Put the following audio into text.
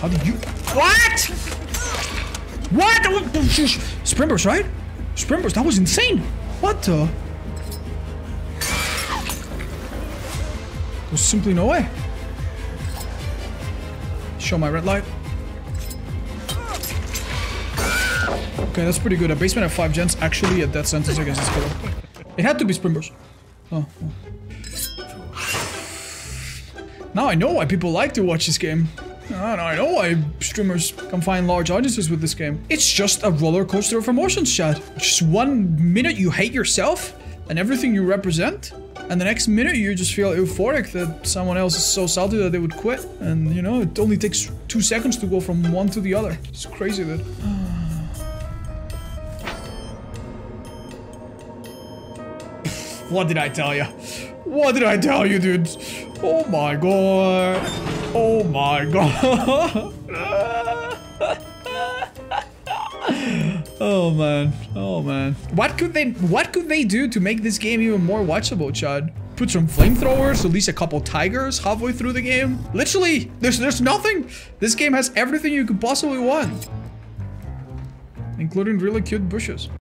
How did you? What? What? Spring Burst, right? Spring Burst. That was insane. What the? There's simply no way. Show my red light. Okay, that's pretty good. A basement at 5 gens. Actually, a death sentence against this killer. It had to be Spring Burst. Oh, oh. Now I know why people like to watch this game. I know why streamers can find large audiences with this game. It's just a roller coaster of emotions, chat. Just 1 minute you hate yourself and everything you represent, and the next minute you just feel euphoric that someone else is so salty that they would quit. And you know, it only takes 2 seconds to go from one to the other. It's crazy, dude. What did I tell you? What did I tell you, dude? Oh my god. Oh my god. Oh man. Oh man. What could they do to make this game even more watchable, Chad? Put some flamethrowers, at least a couple tigers halfway through the game. Literally, there's nothing. This game has everything you could possibly want, including really cute bushes.